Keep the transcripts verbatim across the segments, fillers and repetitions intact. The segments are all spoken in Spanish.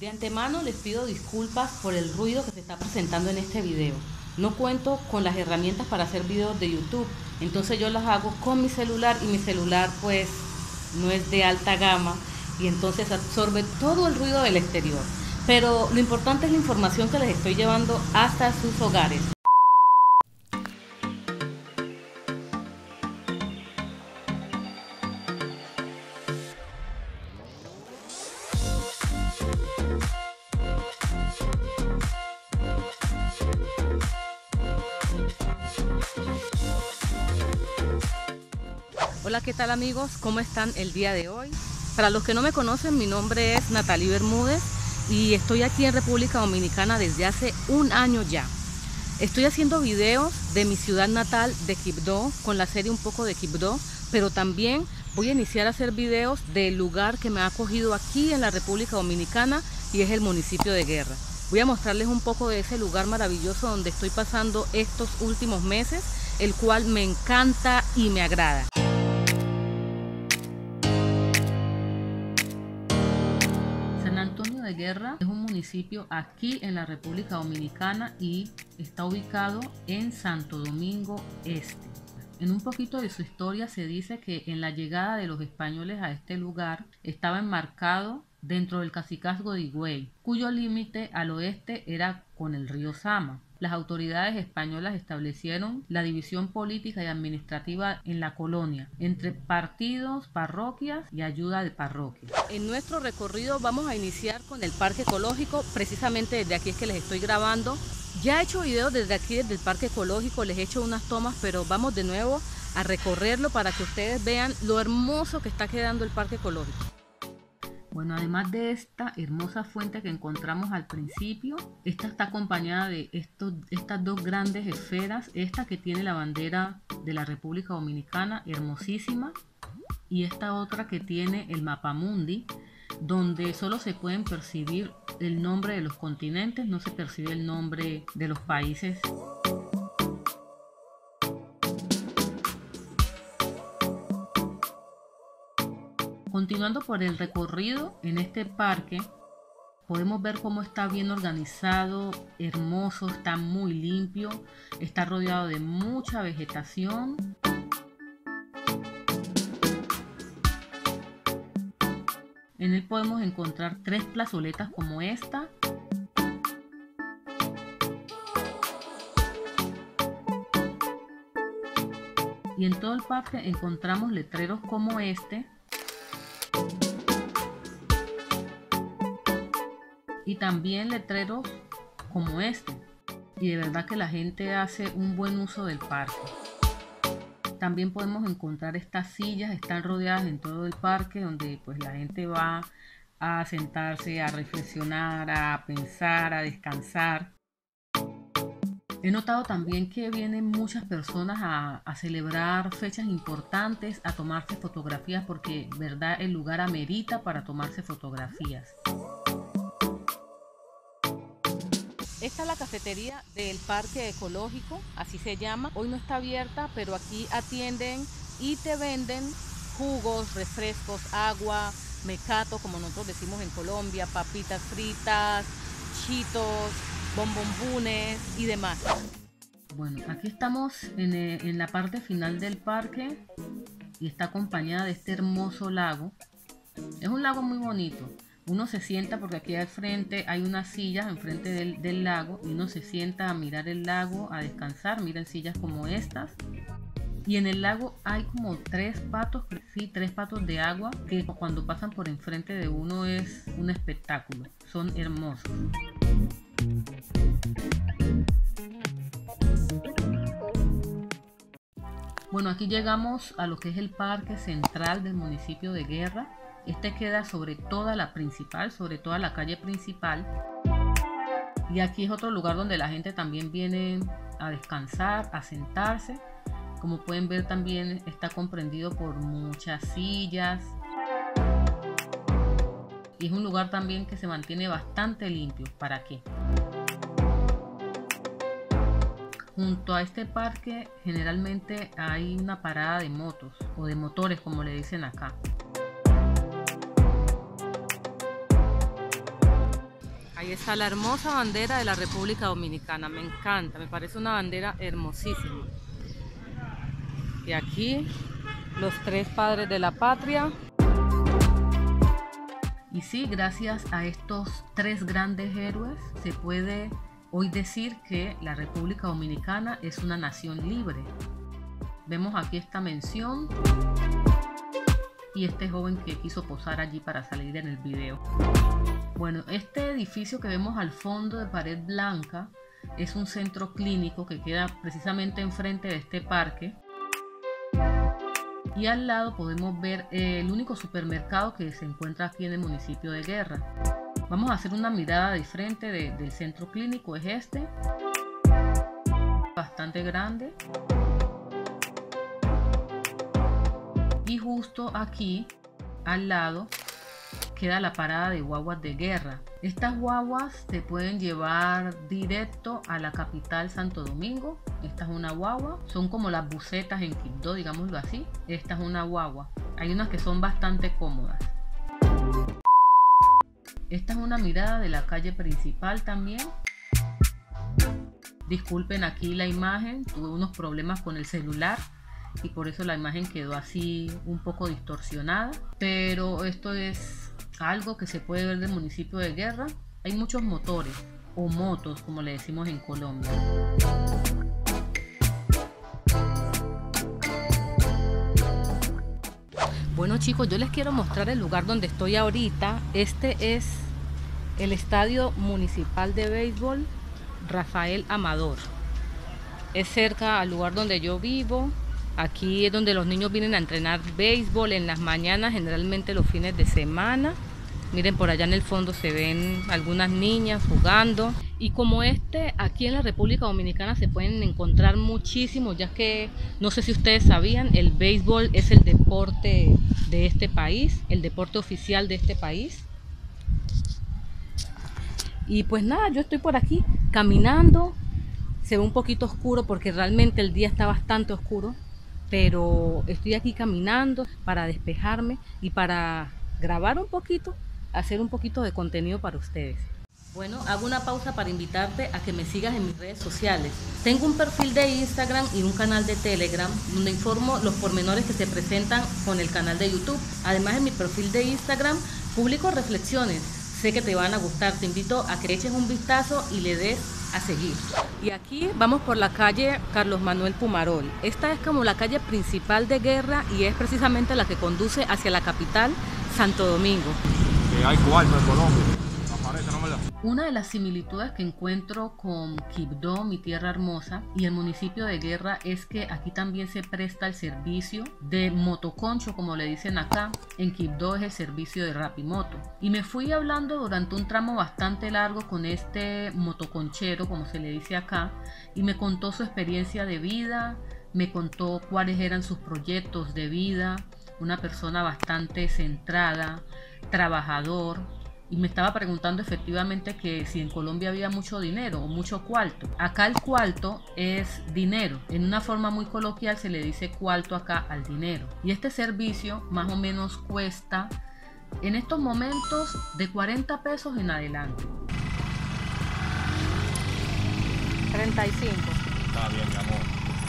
De antemano les pido disculpas por el ruido que se está presentando en este video. No cuento con las herramientas para hacer videos de YouTube, entonces yo las hago con mi celular y mi celular pues no es de alta gama y entonces absorbe todo el ruido del exterior. Pero lo importante es la información que les estoy llevando hasta sus hogares. Hola, ¿qué tal amigos? ¿Cómo están el día de hoy? Para los que no me conocen, mi nombre es Nathali Bermúdez y estoy aquí en República Dominicana desde hace un año ya. Estoy haciendo videos de mi ciudad natal de Quibdó, con la serie Un Poco de Quibdó, pero también voy a iniciar a hacer videos del lugar que me ha acogido aquí en la República Dominicana y es el municipio de Guerra. Voy a mostrarles un poco de ese lugar maravilloso donde estoy pasando estos últimos meses, el cual me encanta y me agrada. Guerra es un municipio aquí en la República Dominicana y está ubicado en Santo Domingo Este. En un poquito de su historia se dice que en la llegada de los españoles a este lugar estaba enmarcado dentro del cacicazgo de Higüey, cuyo límite al oeste era con el río Sama. Las autoridades españolas establecieron la división política y administrativa en la colonia, entre partidos, parroquias y ayuda de parroquias. En nuestro recorrido vamos a iniciar con el Parque Ecológico, precisamente desde aquí es que les estoy grabando. Ya he hecho videos desde aquí, desde el Parque Ecológico, les he hecho unas tomas, pero vamos de nuevo a recorrerlo para que ustedes vean lo hermoso que está quedando el Parque Ecológico. Bueno, además de esta hermosa fuente que encontramos al principio, esta está acompañada de estos, estas dos grandes esferas, esta que tiene la bandera de la República Dominicana, hermosísima, y esta otra que tiene el mapamundi, donde solo se pueden percibir el nombre de los continentes, no se percibe el nombre de los países. Continuando por el recorrido en este parque, podemos ver cómo está bien organizado, hermoso, está muy limpio, está rodeado de mucha vegetación. En él podemos encontrar tres plazoletas como esta. Y en todo el parque encontramos letreros como este. Y también letreros como este, y de verdad que la gente hace un buen uso del parque. También podemos encontrar estas sillas, están rodeadas en todo el parque, donde pues la gente va a sentarse, a reflexionar, a pensar, a descansar. He notado también que vienen muchas personas a, a celebrar fechas importantes, a tomarse fotografías, porque verdad el lugar amerita para tomarse fotografías. Esta es la cafetería del Parque Ecológico, así se llama. Hoy no está abierta, pero aquí atienden y te venden jugos, refrescos, agua, mecato, como nosotros decimos en Colombia, papitas fritas, chitos, bombombunes y demás. Bueno, aquí estamos en, en la parte final del parque y está acompañada de este hermoso lago. Es un lago muy bonito. Uno se sienta porque aquí al frente hay unas sillas enfrente del, del lago y uno se sienta a mirar el lago, a descansar. Miren sillas como estas. Y en el lago hay como tres patos, sí, tres patos de agua que cuando pasan por enfrente de uno es un espectáculo. Son hermosos. Bueno, aquí llegamos a lo que es el parque central del municipio de Guerra. Este queda sobre toda la principal, sobre toda la calle principal. Y aquí es otro lugar donde la gente también viene a descansar, a sentarse. Como pueden ver también está comprendido por muchas sillas. Y es un lugar también que se mantiene bastante limpio. ¿Para qué? Junto a este parque generalmente hay una parada de motos o de motores como le dicen acá. Ahí está la hermosa bandera de la República Dominicana. Me encanta, me parece una bandera hermosísima. Y aquí los tres padres de la patria. Y sí, gracias a estos tres grandes héroes se puede hoy decir que la República Dominicana es una nación libre. Vemos aquí esta mención y este joven que quiso posar allí para salir en el video. Bueno, este edificio que vemos al fondo de pared blanca es un centro clínico que queda precisamente enfrente de este parque. Y al lado podemos ver el único supermercado que se encuentra aquí en el municipio de Guerra. Vamos a hacer una mirada de frente de, del centro clínico, es este, bastante grande. Y justo aquí, al lado, queda la parada de guaguas de Guerra. Estas guaguas te pueden llevar directo a la capital Santo Domingo. Esta es una guagua. Son como las busetas en Quibdó, digámoslo así. Esta es una guagua. Hay unas que son bastante cómodas. Esta es una mirada de la calle principal también. Disculpen aquí la imagen. Tuve unos problemas con el celular y por eso la imagen quedó así un poco distorsionada, pero esto es algo que se puede ver del municipio de Guerra. Hay muchos motores o motos, como le decimos en Colombia. Bueno chicos, yo les quiero mostrar el lugar donde estoy ahorita. Este es el estadio municipal de béisbol Rafael Amador. Es cerca al lugar donde yo vivo. Aquí es donde los niños vienen a entrenar béisbol en las mañanas, generalmente los fines de semana. Miren, por allá en el fondo se ven algunas niñas jugando. Y como este, aquí en la República Dominicana se pueden encontrar muchísimos, ya que, no sé si ustedes sabían, el béisbol es el deporte de este país, el deporte oficial de este país. Y pues nada, yo estoy por aquí caminando. Se ve un poquito oscuro porque realmente el día está bastante oscuro, pero estoy aquí caminando para despejarme y para grabar un poquito, hacer un poquito de contenido para ustedes. Bueno, hago una pausa para invitarte a que me sigas en mis redes sociales. Tengo un perfil de Instagram y un canal de Telegram donde informo los pormenores que se presentan con el canal de YouTube. Además, en mi perfil de Instagram publico reflexiones. Sé que te van a gustar, te invito a que eches un vistazo y le des a seguir. Y aquí vamos por la calle Carlos Manuel Pumarol. Esta es como la calle principal de Guerra y es precisamente la que conduce hacia la capital, Santo Domingo. Hay cuarto en Colombia. Aparece, no me la... Una de las similitudes que encuentro con Quibdó, mi tierra hermosa, y el municipio de Guerra es que aquí también se presta el servicio de motoconcho, como le dicen acá. En Quibdó es el servicio de Rapimoto. Y me fui hablando durante un tramo bastante largo con este motoconchero, como se le dice acá, y me contó su experiencia de vida, me contó cuáles eran sus proyectos de vida, una persona bastante centrada, trabajador. Y me estaba preguntando efectivamente que si en Colombia había mucho dinero o mucho cuarto. Acá el cuarto es dinero. En una forma muy coloquial se le dice cuarto acá al dinero. Y este servicio más o menos cuesta en estos momentos de cuarenta pesos en adelante. treinta y cinco. Está bien, mi amor.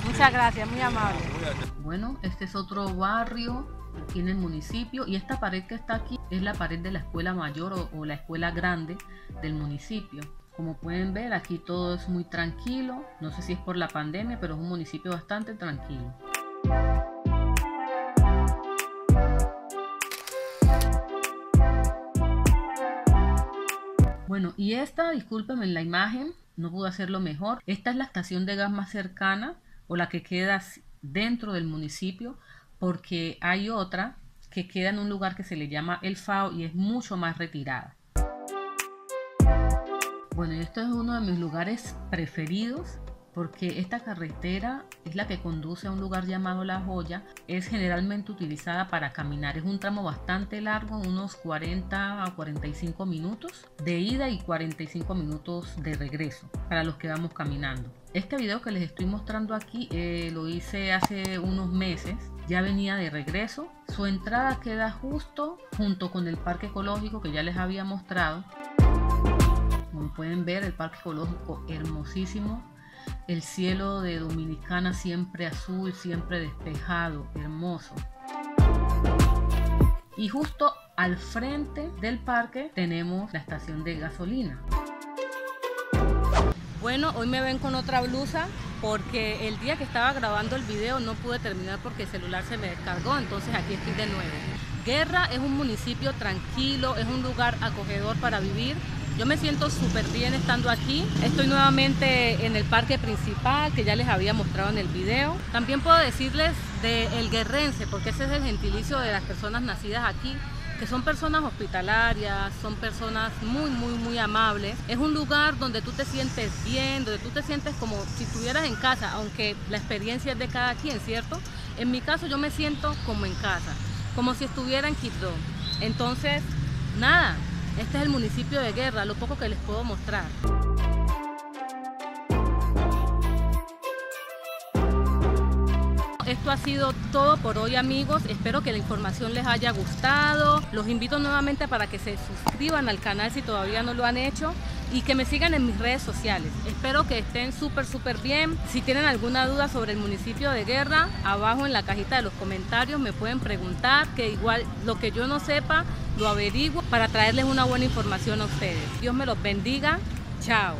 Muchas sí. Gracias, muy amable. Bueno, este es otro barrio aquí en el municipio, y esta pared que está aquí es la pared de la escuela mayor o, o la escuela grande del municipio. Como pueden ver, aquí todo es muy tranquilo. No sé si es por la pandemia, pero es un municipio bastante tranquilo. Bueno, y esta, discúlpenme la imagen, no pude hacerlo mejor. Esta es la estación de gas más cercana o la que queda dentro del municipio, porque hay otra que queda en un lugar que se le llama El Fao y es mucho más retirada. Bueno, esto es uno de mis lugares preferidos porque esta carretera es la que conduce a un lugar llamado La Joya. Es generalmente utilizada para caminar. Es un tramo bastante largo, unos cuarenta a cuarenta y cinco minutos de ida y cuarenta y cinco minutos de regreso para los que vamos caminando. Este video que les estoy mostrando aquí eh, lo hice hace unos meses, ya venía de regreso. Su entrada queda justo junto con el parque ecológico que ya les había mostrado. como pueden ver, el Parque Ecológico hermosísimo, el cielo de Dominicana siempre azul, siempre despejado, hermoso. Y justo al frente del parque tenemos la estación de gasolina. Bueno, hoy me ven con otra blusa porque el día que estaba grabando el video no pude terminar porque el celular se me descargó, entonces aquí estoy de nuevo. Guerra es un municipio tranquilo, es un lugar acogedor para vivir. Yo me siento súper bien estando aquí. Estoy nuevamente en el parque principal que ya les había mostrado en el video. También puedo decirles de El Guerrense, porque ese es el gentilicio de las personas nacidas aquí, que son personas hospitalarias, son personas muy, muy, muy amables. Es un lugar donde tú te sientes bien, donde tú te sientes como si estuvieras en casa, aunque la experiencia es de cada quien, ¿cierto? En mi caso yo me siento como en casa, como si estuviera en Quibdó. Entonces, nada, este es el municipio de Guerra, lo poco que les puedo mostrar. Esto ha sido todo por hoy, amigos. Espero que la información les haya gustado. Los invito nuevamente para que se suscriban al canal si todavía no lo han hecho y que me sigan en mis redes sociales. Espero que estén súper, súper bien. Si tienen alguna duda sobre el municipio de Guerra, abajo en la cajita de los comentarios me pueden preguntar, que igual lo que yo no sepa lo averiguo para traerles una buena información a ustedes. Dios me los bendiga. Chao.